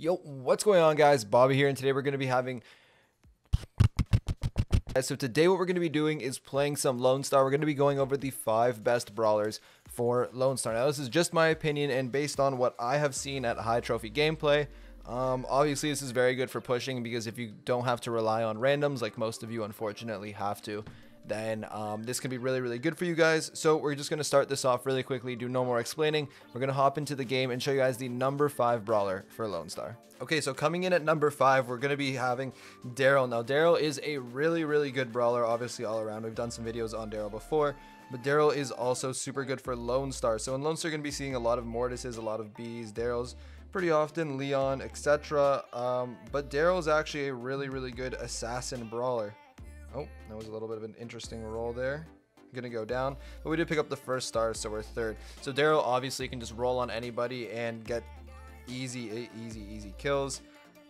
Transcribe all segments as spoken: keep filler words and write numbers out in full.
Yo, what's going on, guys? Bobby here, and today we're going to be having... So today what we're going to be doing is playing some Lone Star. We're going to be going over the five best brawlers for Lone Star. Now, this is just my opinion and based on what I have seen at high trophy gameplay. Um, obviously, this is very good for pushing because if you don't have to rely on randoms, like most of you unfortunately have to, then um, this can be really, really good for you guys. So we're just going to start this off really quickly, do no more explaining. We're going to hop into the game and show you guys the number five brawler for Lone Star. Okay, so coming in at number five, we're going to be having Daryl. Now, Daryl is a really, really good brawler, obviously all around. We've done some videos on Daryl before, but Daryl is also super good for Lone Star. So in Lone Star, you're going to be seeing a lot of Mortises, a lot of Bees, Daryl's pretty often, Leon, et cetera. Um, but Daryl's actually a really, really good assassin brawler. Oh, that was a little bit of an interesting roll there. I'm gonna go down, but we did pick up the first star, so we're third. So Daryl obviously can just roll on anybody and get easy, easy, easy kills.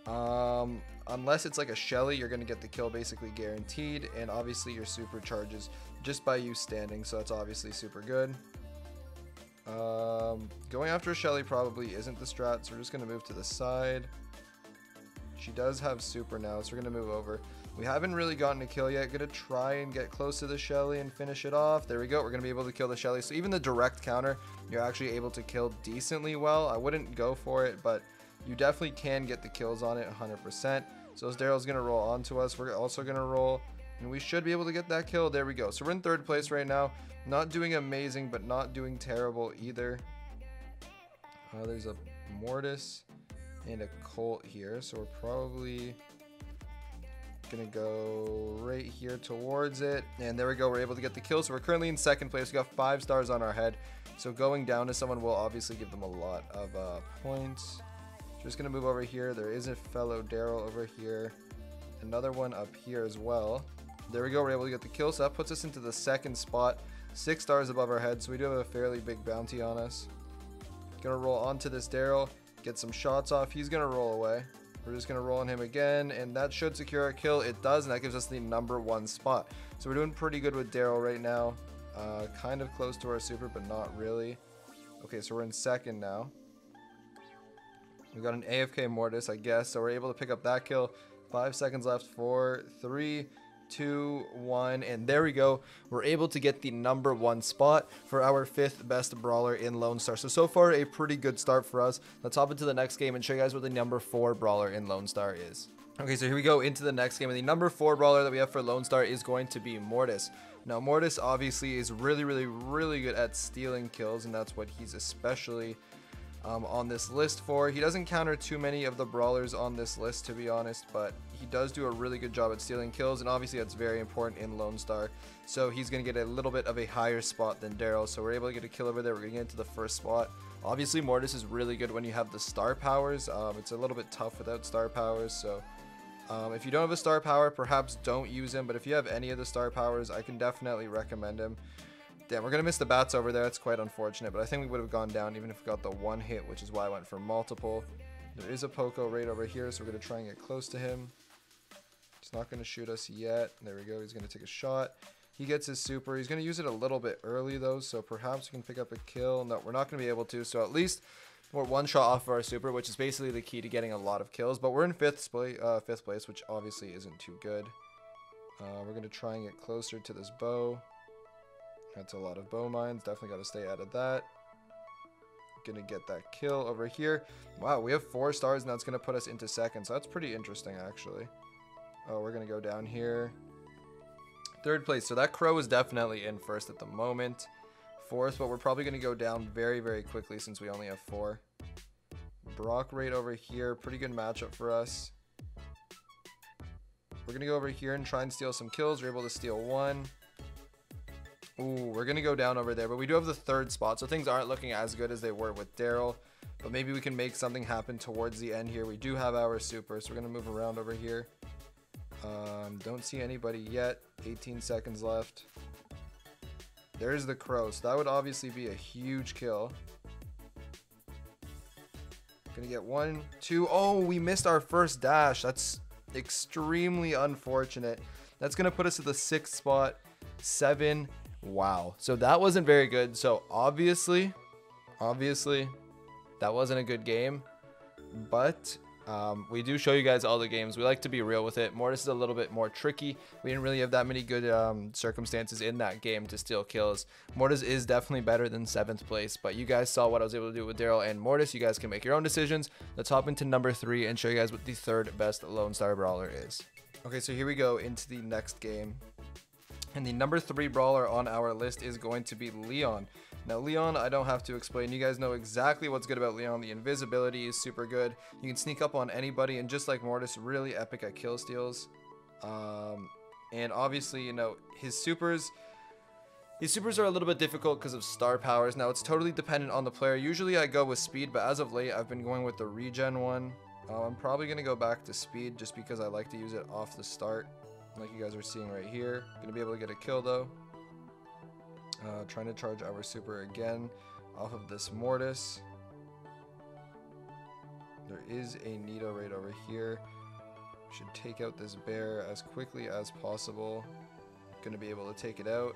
Um, unless it's like a Shelly, you're gonna get the kill basically guaranteed, and obviously your supercharges just by you standing, so that's obviously super good. Um, going after a Shelly probably isn't the strat, so we're just gonna move to the side. She does have super now, so we're gonna move over. We haven't really gotten a kill yet. Gonna try and get close to the Shelly and finish it off. There we go. We're gonna be able to kill the Shelly. So even the direct counter, you're actually able to kill decently well. I wouldn't go for it, but you definitely can get the kills on it one hundred percent. So as Daryl's gonna roll onto us, we're also gonna roll, and we should be able to get that kill. There we go. So we're in third place right now. Not doing amazing, but not doing terrible either. Uh, there's a Mortis and a Colt here, so we're probably gonna go right here towards it, and there we go. We're able to get the kill, so we're currently in second place. We got five stars on our head, so going down to someone will obviously give them a lot of uh, points. Just gonna move over here. There is a fellow Daryl over here, another one up here as well. There we go. We're able to get the kill, so that puts us into the second spot, six stars above our head, so we do have a fairly big bounty on us. Gonna roll onto this Daryl, get some shots off. He's gonna roll away. We're just going to roll on him again, and that should secure a kill. It does, and that gives us the number one spot. So we're doing pretty good with Daryl right now. Uh, kind of close to our super, but not really. Okay, so we're in second now. We've got an A F K Mortis, I guess, so we're able to pick up that kill. Five seconds left. Four, three, two, one, and there we go. We're able to get the number one spot for our fifth best brawler in Lone Star. So, so far, a pretty good start for us. Let's hop into the next game and show you guys what the number four brawler in Lone Star is. Okay, so here we go into the next game, and the number four brawler that we have for Lone Star is going to be Mortis. Now, Mortis obviously is really, really, really good at stealing kills, and that's what he's especially um, on this list for. He doesn't counter too many of the brawlers on this list, to be honest, but he does do a really good job at stealing kills, and obviously that's very important in Lone Star. So he's going to get a little bit of a higher spot than Daryl, so we're able to get a kill over there. We're going to get into the first spot. Obviously Mortis is really good when you have the star powers. Um, it's a little bit tough without star powers, so um, if you don't have a star power, perhaps don't use him, but if you have any of the star powers, I can definitely recommend him. Damn, we're going to miss the bats over there. That's quite unfortunate, but I think we would have gone down even if we got the one hit, which is why I went for multiple. There is a Poco right over here, so we're going to try and get close to him. He's not going to shoot us yet. There we go. He's going to take a shot. He gets his super. He's going to use it a little bit early, though, so perhaps we can pick up a kill. No, we're not going to be able to, so at least we're one shot off of our super, which is basically the key to getting a lot of kills, but we're in fifth, uh, fifth place, which obviously isn't too good. Uh, we're going to try and get closer to this bow. That's a lot of bow mines. Definitely got to stay out of that. Gonna get that kill over here. Wow, we have four stars, and that's gonna put us into second, so that's pretty interesting actually. Oh, we're gonna go down here, third place. So that Crow is definitely in first at the moment, fourth, but we're probably gonna go down very, very quickly since we only have four. Brock right over here, pretty good matchup for us. We're gonna go over here and try and steal some kills. We're able to steal one. Ooh, we're going to go down over there, but we do have the third spot, so things aren't looking as good as they were with Daryl, but maybe we can make something happen towards the end here. We do have our super, so we're going to move around over here. Um, don't see anybody yet. eighteen seconds left. There's the Crow, so that would obviously be a huge kill. Going to get one, two. Oh, we missed our first dash. That's extremely unfortunate. That's going to put us to the sixth spot, seven. Wow, so that wasn't very good. So obviously obviously that wasn't a good game, but Um, we do show you guys all the games. We like to be real with it. Mortis is a little bit more tricky. We didn't really have that many good um, circumstances in that game to steal kills. Mortis is definitely better than seventh place, but you guys saw what I was able to do with Daryl and Mortis. You guys can make your own decisions. Let's hop into number three and show you guys what the third best Lone Star Brawler is. Okay, so here we go into the next game. And the number three brawler on our list is going to be Leon. Now, Leon, I don't have to explain. You guys know exactly what's good about Leon. The invisibility is super good. You can sneak up on anybody, and just like Mortis, really epic at kill steals. Um, and obviously, you know, his supers... These supers are a little bit difficult because of star powers. Now, it's totally dependent on the player. Usually, I go with speed, but as of late, I've been going with the regen one. Uh, I'm probably going to go back to speed just because I like to use it off the start, like you guys are seeing right here. Gonna be able to get a kill though. Uh, trying to charge our super again off of this Mortis. There is a Nita right over here. Should take out this bear as quickly as possible. Gonna be able to take it out.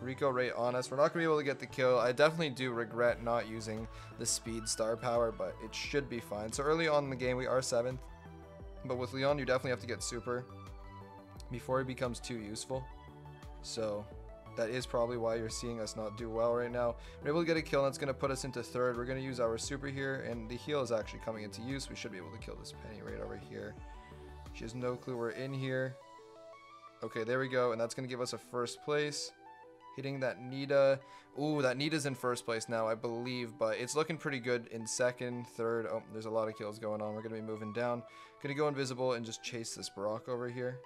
Rico right on us. We're not gonna be able to get the kill. I definitely do regret not using the speed star power, but it should be fine. So early on in the game we are seventh, but with Leon you definitely have to get super before he becomes too useful. So that is probably why you're seeing us not do well right now. We're able to get a kill, and that's going to put us into third. We're going to use our super here, and the heal is actually coming into use. We should be able to kill this Penny right over here. She has no clue we're in here. Okay, there we go, and that's going to give us a first place. Hitting that Nita. Ooh, that Nita's in first place now, I believe, but it's looking pretty good in second, third. Oh, there's a lot of kills going on. We're going to be moving down. Going to go invisible and just chase this Brock over here.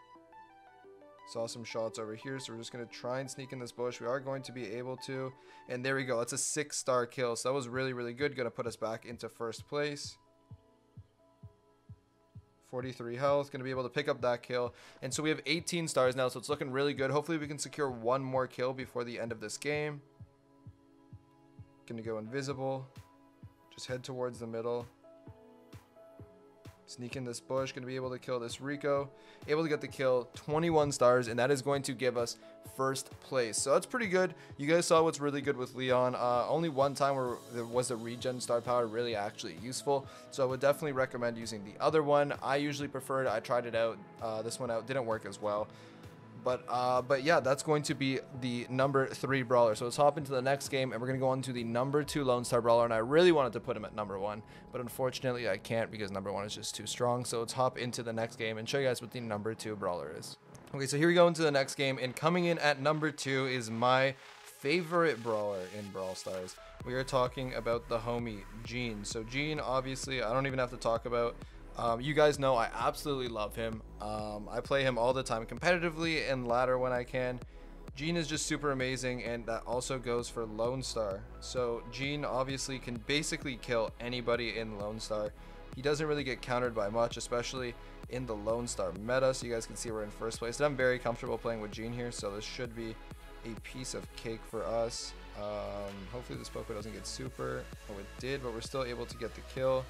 Saw some shots over here, so we're just going to try and sneak in this bush. We are going to be able to. And there we go. That's a six-star kill, so that was really, really good. Going to put us back into first place. forty-three health. Going to be able to pick up that kill. And so we have eighteen stars now, so it's looking really good. Hopefully we can secure one more kill before the end of this game. Going to go invisible. Just head towards the middle. Sneak in this bush, going to be able to kill this Rico. Able to get the kill, twenty-one stars, and that is going to give us first place. So that's pretty good. You guys saw what's really good with Leon. Uh, only one time where there was the regen star power really actually useful. So I would definitely recommend using the other one. I usually prefer it. I tried it out. Uh, this one out didn't work as well. But uh, but yeah, that's going to be the number three brawler. So let's hop into the next game, and we're going to go on to the number two Lone Star Brawler. And I really wanted to put him at number one, but unfortunately I can't because number one is just too strong. So let's hop into the next game and show you guys what the number two brawler is. Okay, so here we go into the next game, and coming in at number two is my favorite brawler in Brawl Stars. We are talking about the homie Gene. So Gene, obviously, I don't even have to talk about. Um, you guys know I absolutely love him. Um, I play him all the time competitively and ladder when I can. Gene is just super amazing, and that also goes for Lone Star. So Gene obviously can basically kill anybody in Lone Star. He doesn't really get countered by much, especially in the Lone Star meta. So you guys can see we're in first place. And I'm very comfortable playing with Gene here, so this should be a piece of cake for us. Um, hopefully this Poco doesn't get super. Oh, it did, but we're still able to get the kill.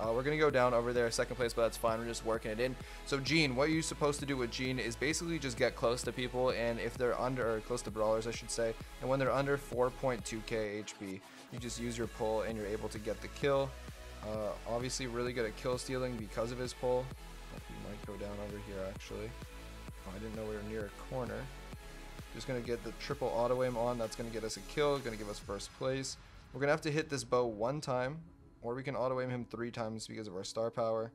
Uh, we're going to go down over there second place, but that's fine. We're just working it in. So Gene, what you're supposed to do with Gene is basically just get close to people, and if they're under, or close to brawlers I should say, and when they're under four point two K H P, you just use your pull and you're able to get the kill. Uh, obviously really good at kill stealing because of his pull. We might go down over here actually. Oh, I didn't know we were near a corner. Just going to get the triple auto aim on. That's going to get us a kill. Going to give us first place. We're going to have to hit this bow one time, or we can auto-aim him three times because of our star power,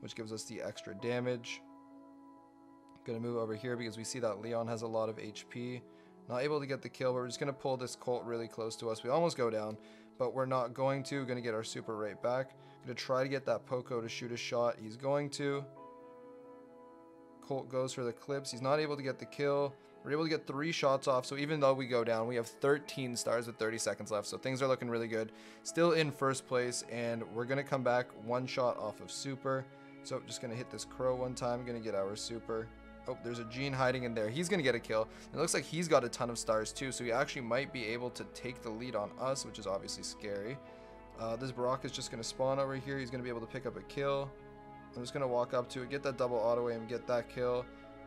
which gives us the extra damage. Gonna move over here because we see that Leon has a lot of H P. Not able to get the kill, but we're just gonna pull this Colt really close to us. We almost go down, but we're not going to. We're gonna get our super right back. Gonna try to get that Poco to shoot a shot. He's going to. Colt goes for the clips. He's not able to get the kill. We're able to get three shots off, so even though we go down, we have thirteen stars with thirty seconds left, so things are looking really good. Still in first place, and we're going to come back one shot off of super. So just going to hit this Crow one time, going to get our super. Oh, there's a Gene hiding in there. He's going to get a kill. It looks like he's got a ton of stars too, so he actually might be able to take the lead on us, which is obviously scary. Uh, this Brock is just going to spawn over here. He's going to be able to pick up a kill. I'm just going to walk up to it, get that double auto aim, get that kill.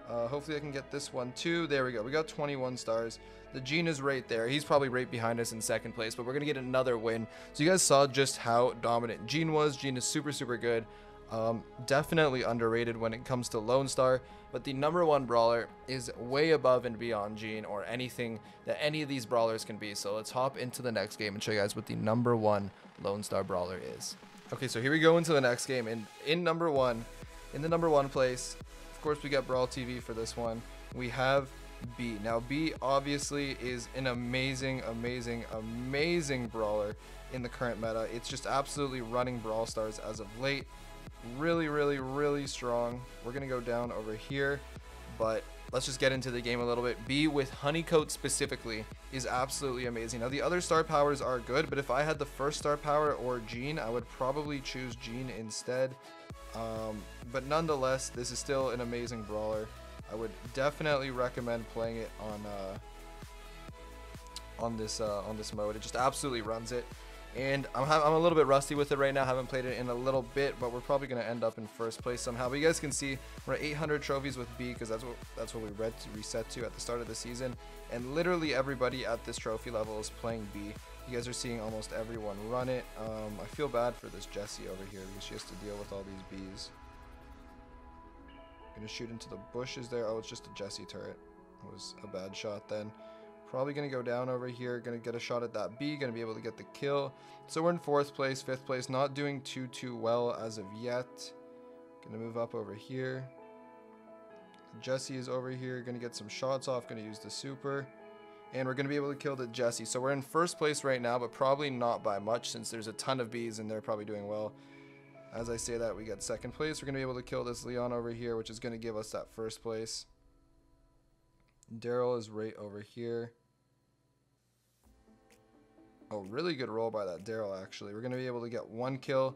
Uh, hopefully I can get this one too. There we go. We got twenty-one stars. The Gene is right there. He's probably right behind us in second place, but we're going to get another win. So you guys saw just how dominant Gene was. Gene is super, super good. Um, definitely underrated when it comes to Lone Star, but the number one brawler is way above and beyond Gene or anything that any of these brawlers can be. So let's hop into the next game and show you guys what the number one Lone Star brawler is. Okay, so here we go into the next game, and in number one, in the number one place, of course, we got Brawl T V for this one. We have Bea. Now, Bea obviously is an amazing, amazing, amazing brawler in the current meta. It's just absolutely running Brawl Stars as of late. Really, really, really strong. We're gonna go down over here, but let's just get into the game a little bit. Bea with Honeycoat specifically is absolutely amazing. Now, the other star powers are good, but if I had the first star power or Gene, I would probably choose Gene instead. Um, but nonetheless, this is still an amazing brawler. I would definitely recommend playing it on uh, on this uh, on this mode. It just absolutely runs it. And I'm, I'm a little bit rusty with it right now. Haven't played it in a little bit, but we're probably going to end up in first place somehow. But you guys can see we're at eight hundred trophies with Bea, because that's what that's what we read to reset to at the start of the season. And literally everybody at this trophy level is playing Bea. You guys are seeing almost everyone run it. Um, I feel bad for this Jessie over here because she has to deal with all these bees. Gonna shoot into the bushes there. Oh, it's just a Jessie turret. It was a bad shot then. Probably gonna go down over here, gonna get a shot at that Bea, gonna be able to get the kill. So we're in fourth place, fifth place, not doing too too well as of yet. Gonna move up over here. Jessie is over here, gonna get some shots off, gonna use the super, and we're gonna be able to kill the Jessie. So we're in first place right now, but probably not by much since there's a ton of bees and they're probably doing well. As I say that, we get second place. We're gonna be able to kill this Leon over here, which is gonna give us that first place. Daryl is right over here. Oh, really good roll by that Daryl, actually. We're going to be able to get one kill.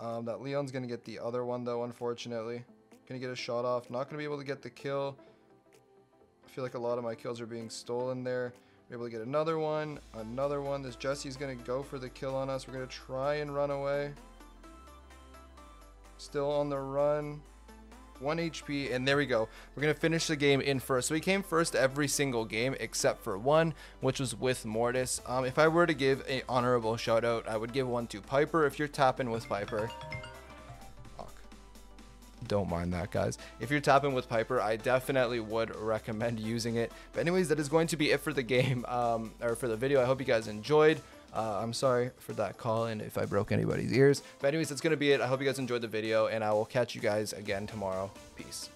Um, that Leon's going to get the other one, though, unfortunately. Going to get a shot off. Not going to be able to get the kill. I feel like a lot of my kills are being stolen there. We're able to get another one. Another one. This Jessie's going to go for the kill on us. We're going to try and run away. Still on the run. one H P, and there we go. We're gonna finish the game in first. So we came first every single game except for one, which was with Mortis. Um, if I were to give an honorable shout out, I would give one to Piper. If you're tapping with Piper, don't mind that, guys. If you're tapping with Piper, I definitely would recommend using it. But anyways, that is going to be it for the game, um, or for the video. I hope you guys enjoyed. Uh, I'm sorry for that call and if I broke anybody's ears. But anyways, that's going to be it. I hope you guys enjoyed the video, and I will catch you guys again tomorrow. Peace.